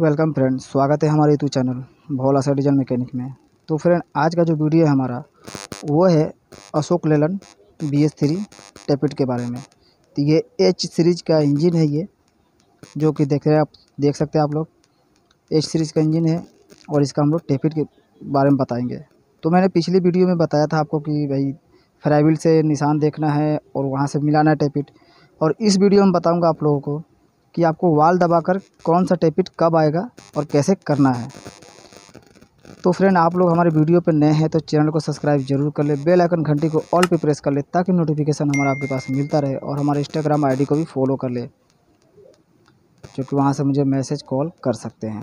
Welcome friend, स्वागत है हमारे YouTube channel Bhola Sah diesel mechanic में। तो फ्रेंड, आज का जो वीडियो है हमारा वो है अशोक लेलन BS3 टैपेट के बारे में। तो ये H सीरीज़ का इंजन है, ये जो कि देख सकते हैं आप लोग। H सीरीज़ का इंजन है और इसका हम लोग टैपेट के बारे में बताएँगे। तो मैंने पिछली वीडियो में बताया था आपको कि भाई फ्राइविल से निशान देखना है और वहाँ से मिलाना है टैपेट। और इस वीडियो में बताऊँगा आप लोगों को कि आपको वाल दबाकर कौन सा टैपिट कब आएगा और कैसे करना है। तो फ्रेंड, आप लोग हमारे वीडियो पर नए हैं तो चैनल को सब्सक्राइब जरूर कर ले, बेल आइकन घंटी को ऑल पे प्रेस कर ले ताकि नोटिफिकेशन हमारा आपके पास मिलता रहे। और हमारे इंस्टाग्राम आईडी को भी फॉलो कर ले, जो कि वहाँ से मुझे मैसेज कॉल कर सकते हैं।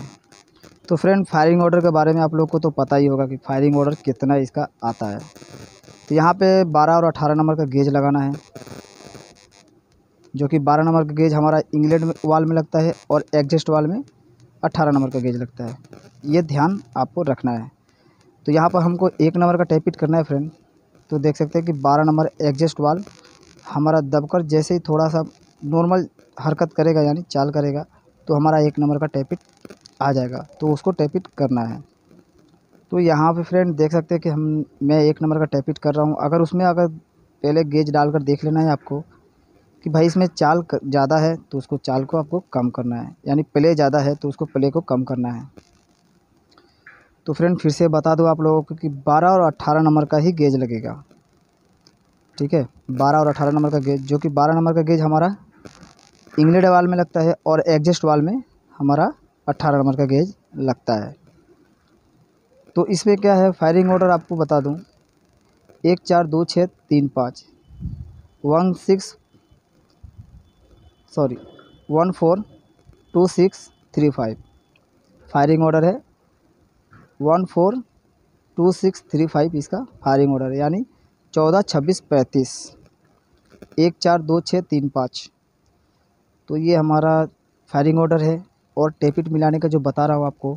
तो फ्रेंड, फायरिंग ऑर्डर के बारे में आप लोग को तो पता ही होगा कि फायरिंग ऑर्डर कितना इसका आता है। तो यहाँ पर 12 और 18 नंबर का गेज लगाना है, जो कि 12 नंबर का गेज हमारा इंग्लैंड वाल में लगता है और एग्जस्ट वाल में 18 नंबर का गेज लगता है। ये ध्यान आपको रखना है। तो यहाँ पर हमको 1 नंबर का टैपिट करना है फ्रेंड। तो देख सकते हैं कि 12 नंबर एग्जस्ट वाल हमारा दबकर जैसे ही थोड़ा सा नॉर्मल हरकत करेगा, यानी चाल करेगा, तो हमारा 1 नंबर का टैपिट आ जाएगा। तो उसको टैपिट करना है। तो यहाँ पर फ्रेंड देख सकते हैं कि मैं 1 नंबर का टैपिट कर रहा हूँ। अगर उसमें पहले गेज डाल कर देख लेना है आपको कि भाई इसमें चाल ज़्यादा है तो उसको चाल को आपको कम करना है, यानी प्ले ज़्यादा है तो उसको प्ले को कम करना है। तो फ्रेंड, फिर से बता दो आप लोगों को कि 12 और 18 नंबर का ही गेज लगेगा, ठीक है। 12 और 18 नंबर का गेज, जो कि 12 नंबर का गेज हमारा इंग्लैंड वाल में लगता है और एग्जस्ट वाल में हमारा 18 नंबर का गेज लगता है। तो इसमें क्या है, फायरिंग ऑर्डर आपको बता दूँ, 1 4 2 6 3 5 फायरिंग ऑर्डर है। 1 4 2 6 3 5 इसका फायरिंग ऑर्डर है, यानी 14 26 35 1 4 2 6 3 5। तो ये हमारा फायरिंग ऑर्डर है। और टैपिट मिलाने का जो बता रहा हूँ आपको,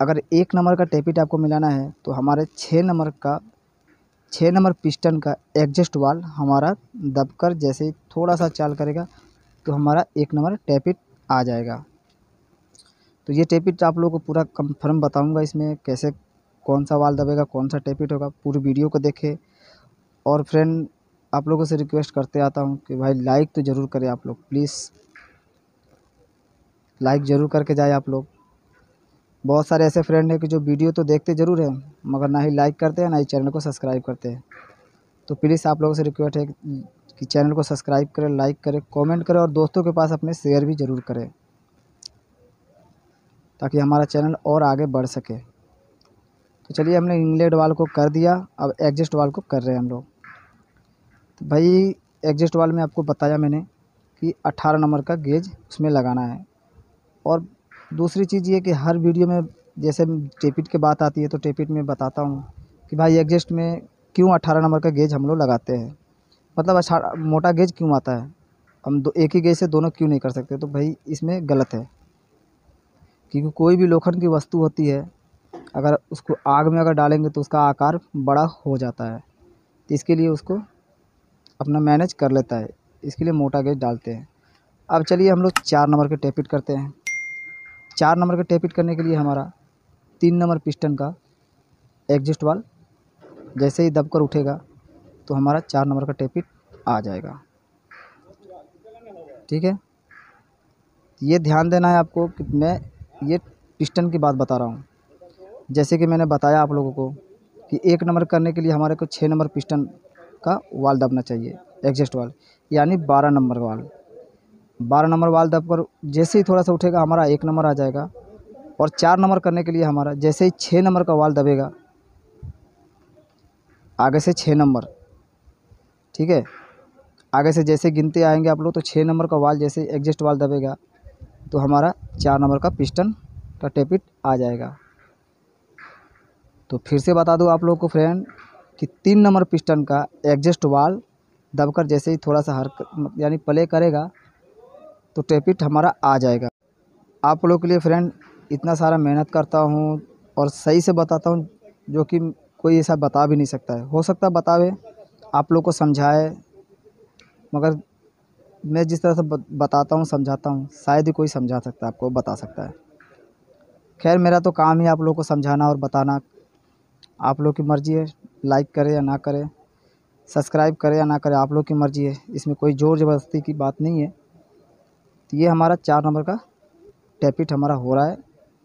अगर 1 नंबर का टैपिट आपको मिलाना है तो हमारे 6 नंबर पिस्टन का एग्जस्ट वाल हमारा दबकर जैसे ही थोड़ा सा चाल करेगा तो हमारा 1 नंबर टैपिट आ जाएगा। तो ये टैपिट आप लोगों को पूरा कंफर्म बताऊंगा, इसमें कैसे कौन सा वाल दबेगा, कौन सा टैपिट होगा, पूरी वीडियो को देखें। और फ्रेंड, आप लोगों से रिक्वेस्ट करते आता हूं कि भाई लाइक तो ज़रूर करें आप लोग, प्लीज़ लाइक ज़रूर करके जाए आप लोग। बहुत सारे ऐसे फ्रेंड हैं कि जो वीडियो तो देखते ज़रूर हैं मगर ना ही लाइक करते हैं ना ही चैनल को सब्सक्राइब करते हैं। तो प्लीज़ आप लोगों से रिक्वेस्ट है कि चैनल को सब्सक्राइब करें, लाइक करें, कमेंट करें और दोस्तों के पास अपने शेयर भी ज़रूर करें ताकि हमारा चैनल और आगे बढ़ सके। तो चलिए, हमने इंग्लैंड वाल को कर दिया, अब एग्जस्ट वाल को कर रहे हैं हम लोग। तो भाई एग्जस्ट वाल में आपको बताया मैंने कि 18 नंबर का गेज उसमें लगाना है। और दूसरी चीज़ ये कि हर वीडियो में जैसे टैपिट की बात आती है तो टैपिट में बताता हूँ कि भाई एग्जस्ट में क्यों 18 नंबर का गेज हम लोग लगाते हैं, मतलब अच्छा मोटा गेज क्यों आता है, हम एक ही गेज से दोनों क्यों नहीं कर सकते। तो भाई इसमें गलत है, क्योंकि कोई भी लोखंड की वस्तु होती है अगर उसको आग में अगर डालेंगे तो उसका आकार बड़ा हो जाता है, तो इसके लिए उसको अपना मैनेज कर लेता है, इसके लिए मोटा गेज डालते हैं। अब चलिए हम लोग 4 नंबर के टैपिट करते हैं। 4 नंबर के टैपिट करने के लिए हमारा 3 नंबर पिस्टन का एग्जस्ट वाल जैसे ही दबकर उठेगा तो हमारा 4 नंबर का टैपिट आ जाएगा, ठीक है। ये ध्यान देना है आपको कि मैं ये पिस्टन की बात बता रहा हूँ। जैसे कि मैंने बताया आप लोगों को कि 1 नंबर करने के लिए हमारे को 6 नंबर पिस्टन का वाल दबना चाहिए, एग्जस्ट वाल, यानी 12 नंबर वाल। 12 नंबर वाल दबकर जैसे ही थोड़ा सा उठेगा हमारा 1 नंबर आ जाएगा। और 4 नंबर करने के लिए हमारा जैसे ही 6 नंबर का वाल दबेगा आगे से 6 नंबर, ठीक है, आगे से जैसे गिनते आएंगे आप लोग तो 6 नंबर का वाल जैसे एग्जस्ट वाल दबेगा तो हमारा 4 नंबर का पिस्टन का टैपिट आ जाएगा। तो फिर से बता दूं आप लोगों को फ्रेंड कि 3 नंबर पिस्टन का एग्जस्ट वाल दबकर जैसे ही थोड़ा सा हरकत यानी प्ले करेगा तो टैपिट हमारा आ जाएगा। आप लोगों के लिए फ्रेंड इतना सारा मेहनत करता हूँ और सही से बताता हूँ, जो कि कोई ऐसा बता भी नहीं सकता है। हो सकता है बतावे, आप लोग को समझाए, मगर मैं जिस तरह से बताता हूँ, समझाता हूँ, शायद ही कोई समझा सकता है, आपको बता सकता है। खैर मेरा तो काम ही आप लोगों को समझाना और बताना, आप लोग की मर्ज़ी है, लाइक करें या ना करें, सब्सक्राइब करें या ना करें, आप लोग की मर्ज़ी है, इसमें कोई ज़ोर ज़बरदस्ती की बात नहीं है। तो ये हमारा 4 नंबर का टैपिट हमारा हो रहा है,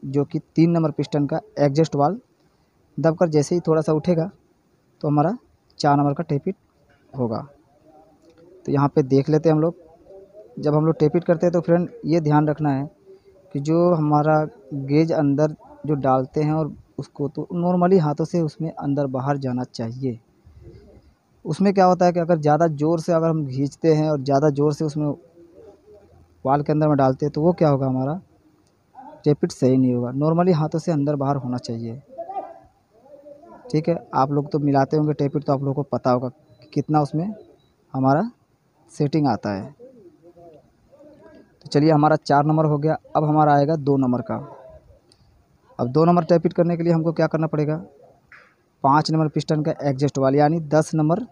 जो कि 3 नंबर पिस्टन का एग्जस्ट वाल दबकर जैसे ही थोड़ा सा उठेगा तो हमारा 4 नंबर का टैपिट होगा। तो यहाँ पे देख लेते हैं हम लोग। जब हम लोग टैपिट करते हैं तो फ्रेंड ये ध्यान रखना है कि जो हमारा गेज अंदर जो डालते हैं और उसको तो नॉर्मली हाथों से उसमें अंदर बाहर जाना चाहिए। उसमें क्या होता है कि अगर ज़्यादा ज़ोर से अगर हम खींचते हैं और ज़्यादा ज़ोर से उसमें वाल के अंदर में डालते हैं तो वो क्या होगा, हमारा टैपिट सही नहीं होगा। नॉर्मली हाथों से अंदर बाहर होना चाहिए, ठीक है। आप लोग तो मिलाते होंगे टैपिट तो आप लोगों को पता होगा कि कितना उसमें हमारा सेटिंग आता है। तो चलिए हमारा 4 नंबर हो गया। अब हमारा आएगा 2 नंबर का। अब 2 नंबर टैपिट करने के लिए हमको क्या करना पड़ेगा, 5 नंबर पिस्टन का एग्जस्ट वाल, यानी 10 नंबर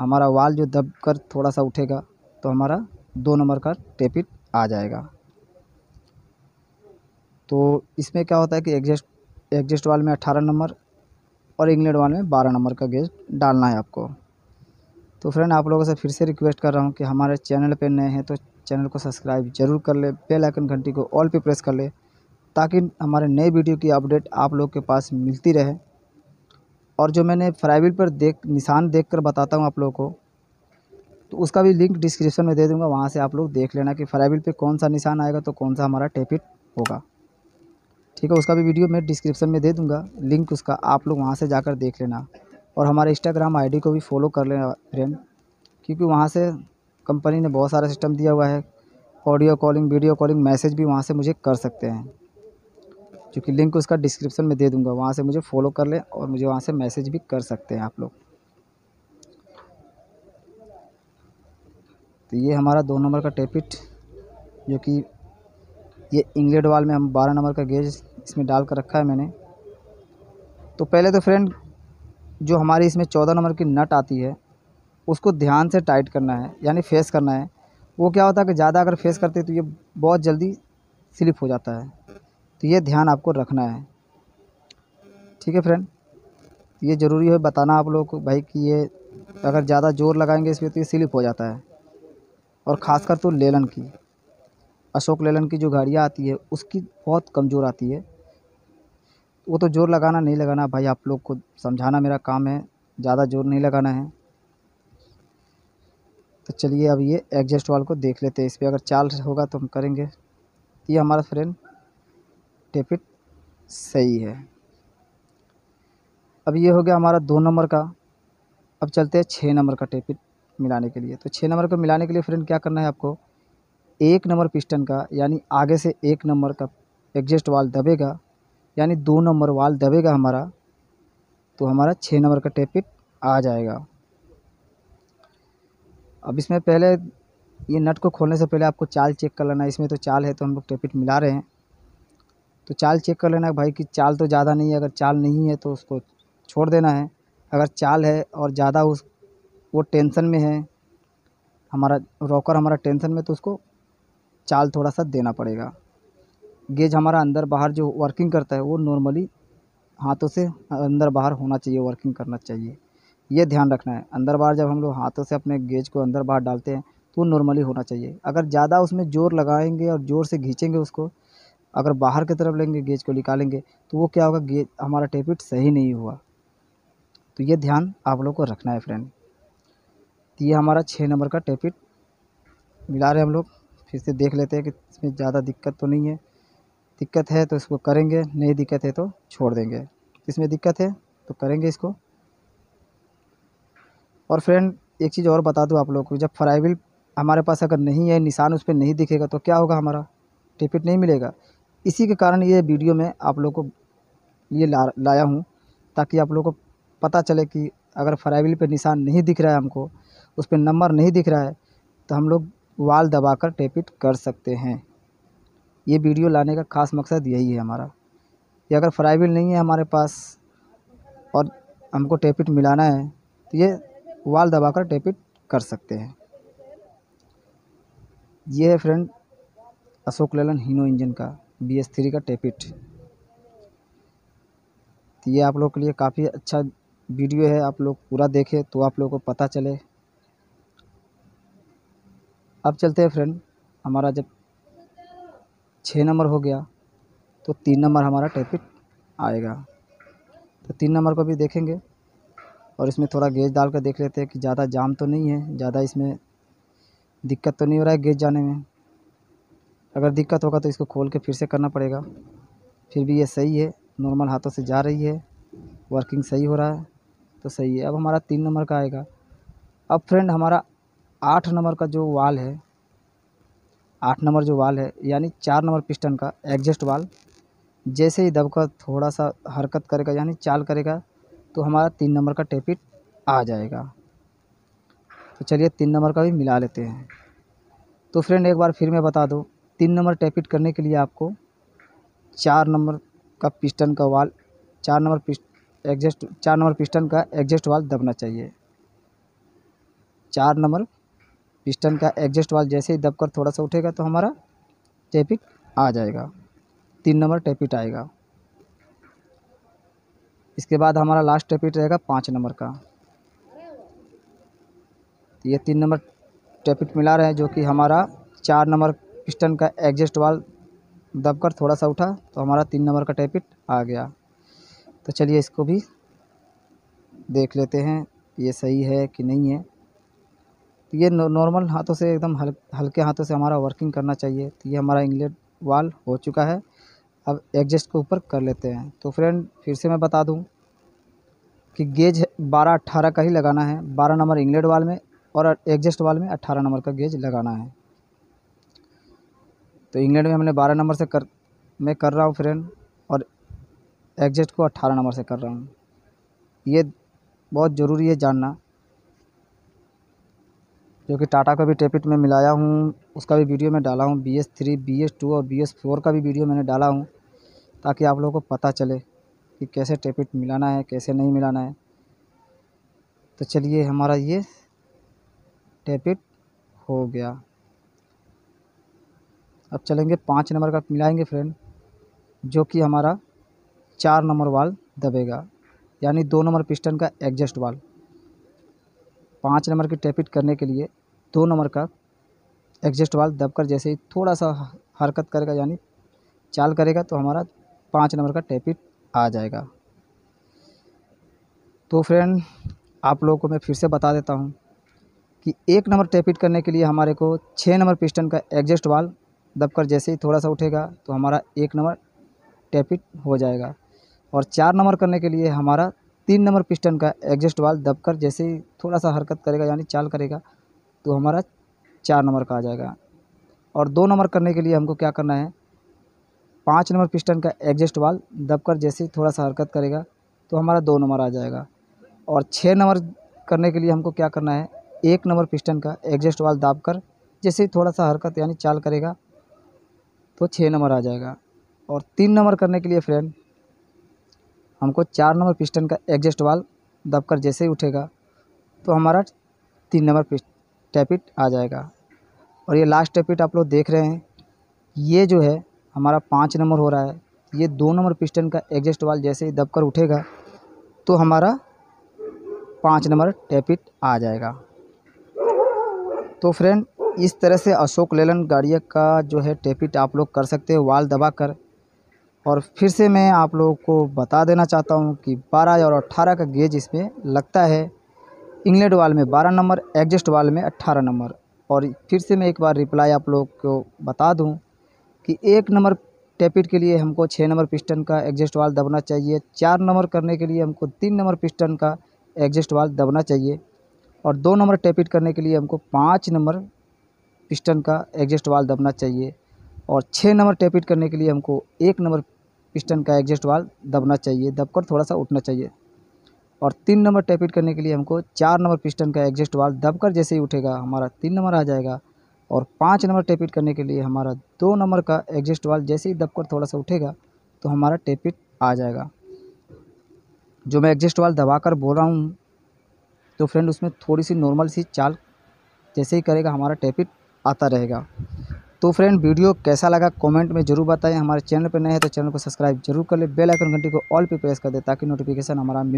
हमारा वाल जो दब कर थोड़ा सा उठेगा तो हमारा 2 नंबर का टैपिट आ जाएगा। तो इसमें क्या होता है कि एग्जस्ट वाल में 18 नंबर और इंग्लैंड वाल में 12 नंबर का गेज डालना है आपको। तो फ्रेंड आप लोगों से फिर से रिक्वेस्ट कर रहा हूं कि हमारे चैनल पे नए हैं तो चैनल को सब्सक्राइब जरूर कर ले, बेल आइकन घंटी को ऑल पे प्रेस कर ले, ताकि हमारे नए वीडियो की अपडेट आप लोग के पास मिलती रहे। और जो मैंने फ्राइविल पर निशान देख कर बताता हूँ आप लोगों को, तो उसका भी लिंक डिस्क्रिप्शन में दे दूँगा, वहाँ से आप लोग देख लेना कि फ्राइविल पर कौन सा निशान आएगा तो कौन सा हमारा टैपिट होगा, ठीक है। उसका भी वीडियो मैं डिस्क्रिप्शन में दे दूंगा लिंक उसका, आप लोग वहां से जाकर देख लेना। और हमारे इंस्टाग्राम आईडी को भी फॉलो कर लेना फ्रेंड, क्योंकि वहां से कंपनी ने बहुत सारा सिस्टम दिया हुआ है, audio calling, video calling, message भी वहां से मुझे कर सकते हैं, क्योंकि लिंक उसका डिस्क्रिप्शन में दे दूँगा, वहाँ से मुझे फॉलो कर लें और मुझे वहाँ से मैसेज भी कर सकते हैं आप लोग। तो ये हमारा 2 नंबर का टैपिट, जो कि ये इंग्लैंड वाल में हम 12 नंबर का गेज इसमें डाल कर रखा है मैंने। तो पहले तो फ्रेंड जो हमारी इसमें 14 नंबर की नट आती है उसको ध्यान से टाइट करना है, यानी फेस करना है। वो क्या होता है कि ज़्यादा अगर फेस करते तो ये बहुत जल्दी स्लिप हो जाता है, तो ये ध्यान आपको रखना है, ठीक है फ्रेंड। ये ज़रूरी है बताना आप लोगों को भाई कि ये अगर ज़्यादा ज़ोर लगाएंगे इसमें तो ये स्लिप हो जाता है। और ख़ासकर तो लेलन की, अशोक लेलन की जो गाड़ियाँ आती है उसकी बहुत कमज़ोर आती है। वो तो जोर लगाना नहीं लगाना भाई आप लोग को समझाना मेरा काम है, ज़्यादा जोर नहीं लगाना है। तो चलिए अब ये एग्जस्ट वाल को देख लेते हैं, इस पर अगर चाल होगा तो हम करेंगे। ये हमारा फ्रेंड टैपिट सही है। अब ये हो गया हमारा 2 नंबर का। अब चलते हैं 6 नंबर का टैपिट मिलाने के लिए। तो 6 नंबर को मिलाने के लिए फ्रेंड क्या करना है आपको, 1 नंबर पिस्टन का, यानी आगे से 1 नंबर का एग्जस्ट वाल दबेगा, यानी 2 नंबर वाल दबेगा हमारा, तो हमारा 6 नंबर का टैपिट आ जाएगा। अब इसमें पहले ये नट को खोलने से पहले आपको चाल चेक कर लेना है। इसमें तो चाल है तो हम लोग टैपिट मिला रहे हैं, तो चाल चेक कर लेना है भाई कि चाल तो ज़्यादा नहीं है। अगर चाल नहीं है तो उसको छोड़ देना है, अगर चाल है और ज़्यादा वो टेंशन में है, हमारा रॉकर हमारा टेंशन में, तो उसको चाल थोड़ा सा देना पड़ेगा। गेज हमारा अंदर बाहर जो वर्किंग करता है वो नॉर्मली हाथों से अंदर बाहर होना चाहिए, वर्किंग करना चाहिए, ये ध्यान रखना है। अंदर बाहर जब हम लोग हाथों से अपने गेज को अंदर बाहर डालते हैं तो वो नॉर्मली होना चाहिए। अगर ज़्यादा उसमें ज़ोर लगाएंगे और ज़ोर से खींचेंगे उसको, अगर बाहर की तरफ लेंगे गेज को निकालेंगे तो वो क्या होगा, गेज हमारा टैपिट सही नहीं हुआ। तो ये ध्यान आप लोग को रखना है फ्रेंड। तो ये हमारा 6 नंबर का टैपिट मिला रहे हैं हम लोग। फिर से देख लेते हैं कि इसमें ज़्यादा दिक्कत तो नहीं है, दिक्कत है तो इसको करेंगे, नहीं दिक्कत है तो छोड़ देंगे। इसमें दिक्कत है तो करेंगे इसको। और फ्रेंड एक चीज़ और बता दूं आप लोगों को, जब फ्राइविल हमारे पास अगर नहीं है, निशान उस पर नहीं दिखेगा, तो क्या होगा, हमारा टैपिट नहीं मिलेगा। इसी के कारण ये वीडियो में आप लोगों को ये लाया हूँ, ताकि आप लोगों को पता चले कि अगर फ्राइविल पर निशान नहीं दिख रहा है हमको, उस पर नंबर नहीं दिख रहा है, तो हम लोग वाल दबाकर टैपिट कर सकते हैं। ये वीडियो लाने का खास मकसद यही है हमारा, कि अगर फ्राइविल नहीं है हमारे पास और हमको टैपिट मिलाना है तो ये वाल दबाकर टैपिट कर सकते हैं। ये है friend Ashok Leyland Hino engine का। BS3 का टैपिट। तो ये आप लोग के लिए काफ़ी अच्छा वीडियो है, आप लोग पूरा देखें तो आप लोगों को पता चले। अब चलते हैं फ्रेंड, हमारा जब 6 नंबर हो गया तो 3 नंबर हमारा टैपिट आएगा। तो 3 नंबर को भी देखेंगे और इसमें थोड़ा गेज डाल कर देख लेते हैं कि ज़्यादा जाम तो नहीं है, ज़्यादा इसमें दिक्कत तो नहीं हो रहा है गेज जाने में। अगर दिक्कत होगा तो इसको खोल के फिर से करना पड़ेगा। फिर भी ये सही है, नॉर्मल हाथों से जा रही है, वर्किंग सही हो रहा है तो सही है। अब हमारा 3 नंबर का आएगा। अब फ्रेंड हमारा 8 नंबर का जो वाल है, 8 नंबर जो वाल है यानी 4 नंबर पिस्टन का एग्जस्ट वाल, जैसे ही दबकर थोड़ा सा हरकत करेगा यानी चाल करेगा तो हमारा 3 नंबर का टैपिट आ जाएगा। तो चलिए 3 नंबर का भी मिला लेते हैं। तो फ्रेंड एक बार फिर मैं बता दूं, 3 नंबर टैपिट करने के लिए आपको 4 नंबर का पिस्टन का वाल, 4 नंबर पिस्टन का एग्जस्ट वाल दबना चाहिए। 4 नंबर पिस्टन का एग्जस्ट वाल जैसे ही दबकर थोड़ा सा उठेगा तो हमारा टैपिट आ जाएगा, 3 नंबर टैपिट आएगा। इसके बाद हमारा लास्ट टैपिट रहेगा 5 नंबर का। ये 3 नंबर टैपिट मिला रहे हैं, जो कि हमारा 4 नंबर पिस्टन का एग्जस्ट वाल दबकर थोड़ा सा उठा तो हमारा 3 नंबर का टैपिट आ गया। तो चलिए इसको भी देख लेते हैं ये सही है कि नहीं है। तो ये नॉर्मल हाथों से एकदम हल्के हाथों से हमारा वर्किंग करना चाहिए। तो ये हमारा इंगलेट वाल हो चुका है, अब एग्जस्ट को ऊपर कर लेते हैं। तो फ्रेंड फिर से मैं बता दूं कि गेज 12-18 का ही लगाना है। 12 नंबर इंगलेट वाल में और एग्जस्ट वाल में 18 नंबर का गेज लगाना है। तो इंगलेट में हमने 12 नंबर से कर रहा हूँ फ्रेंड, और एग्जस्ट को 18 नंबर से कर रहा हूँ। ये बहुत ज़रूरी है जानना, जो कि टाटा का भी टैपिट में मिलाया हूँ, उसका भी वीडियो में डाला हूँ। BS3, BS2 और BS4 का भी वीडियो मैंने डाला हूँ, ताकि आप लोगों को पता चले कि कैसे टैपिट मिलाना है कैसे नहीं मिलाना है। तो चलिए हमारा ये टैपिट हो गया। अब चलेंगे 5 नंबर का मिलाएंगे फ्रेंड, जो कि हमारा 4 नंबर वाल दबेगा यानी 2 नंबर पिस्टन का एग्जस्ट वाल। 5 नंबर की टैपिट करने के लिए 2 नंबर का एग्जस्ट वाल दबकर जैसे ही थोड़ा सा हरकत करेगा यानी चाल करेगा तो हमारा 5 नंबर का टैपिट आ जाएगा। तो फ्रेंड आप लोगों को मैं फिर से बता देता हूं कि 1 नंबर टैपिट करने के लिए हमारे को 6 नंबर पिस्टन का एग्जस्ट वाल दबकर जैसे ही थोड़ा सा उठेगा तो हमारा 1 नंबर टैपिट हो जाएगा। और 4 नंबर करने के लिए हमारा 3 नंबर पिस्टन का एग्जस्ट वाल दबकर जैसे ही थोड़ा सा हरकत करेगा यानी चाल करेगा तो हमारा 4 नंबर का आ जाएगा। और 2 नंबर करने के लिए हमको क्या करना है, 5 नंबर पिस्टन का एग्जस्ट वाल दबकर जैसे ही थोड़ा सा हरकत करेगा तो हमारा 2 नंबर आ जाएगा। और 6 नंबर करने के लिए हमको क्या करना है, 1 नंबर पिस्टन का एग्जस्ट वाल दबकर जैसे ही थोड़ा सा हरकत यानी चाल करेगा तो 6 नंबर आ जाएगा। और 3 नंबर करने के लिए फ्रेंड हमको 4 नंबर पिस्टन का एग्जस्ट वाल दबकर जैसे ही उठेगा तो हमारा 3 नंबर टैपिट आ जाएगा। और ये लास्ट टैपिट आप लोग देख रहे हैं, ये जो है हमारा 5 नंबर हो रहा है। ये 2 नंबर पिस्टन का एग्जस्ट वाल जैसे ही दबकर उठेगा तो हमारा 5 नंबर टैपिट आ जाएगा। तो फ्रेंड इस तरह से अशोक लेलैंड गाड़िया का जो है टैपिट आप लोग कर सकते हो वाल दबा कर। और फिर से मैं आप लोगों को बता देना चाहता हूं कि 12 और 18 का गेज इसमें लगता है। इंगलेट वाल में 12 नंबर, एग्जस्ट वाल में 18 नंबर। और फिर से मैं एक बार रिप्लाई आप लोग को बता दूं कि 1 नंबर टैपिट के लिए हमको 6 नंबर पिस्टन का एग्जस्ट वाल दबना चाहिए। 4 नंबर करने के लिए हमको 3 नंबर पिस्टन का एग्जस्ट वाल दबना चाहिए। और 2 नंबर टैपिट करने के लिए हमको 5 नंबर पिस्टन का एग्जस्ट वाल दबना चाहिए। और 6 नंबर टैपिट करने के लिए हमको 1 नंबर पिस्टन का एग्जस्ट वाल दबना चाहिए, दबकर थोड़ा सा उठना चाहिए। और 3 नंबर टैपिट करने के लिए हमको 4 नंबर पिस्टन का एग्जस्ट वाल दबकर जैसे ही उठेगा हमारा 3 नंबर आ जाएगा। और 5 नंबर टैपिट करने के लिए हमारा 2 नंबर का एग्जस्ट वाल जैसे ही दबकर थोड़ा सा उठेगा तो हमारा टैपिट आ जाएगा। जो मैं एग्जस्ट वाल दबाकर बोल रहा हूँ तो फ्रेंड उसमें थोड़ी सी नॉर्मल सी चाल जैसे ही करेगा हमारा टैपिट आता रहेगा। तो फ्रेंड वीडियो कैसा लगा कमेंट में जरूर बताएं। हमारे चैनल पर नए हैं तो चैनल को सब्सक्राइब जरूर कर ले, बेल आइकन घंटी को ऑल पे प्रेस कर दे ताकि नोटिफिकेशन हमारा मिल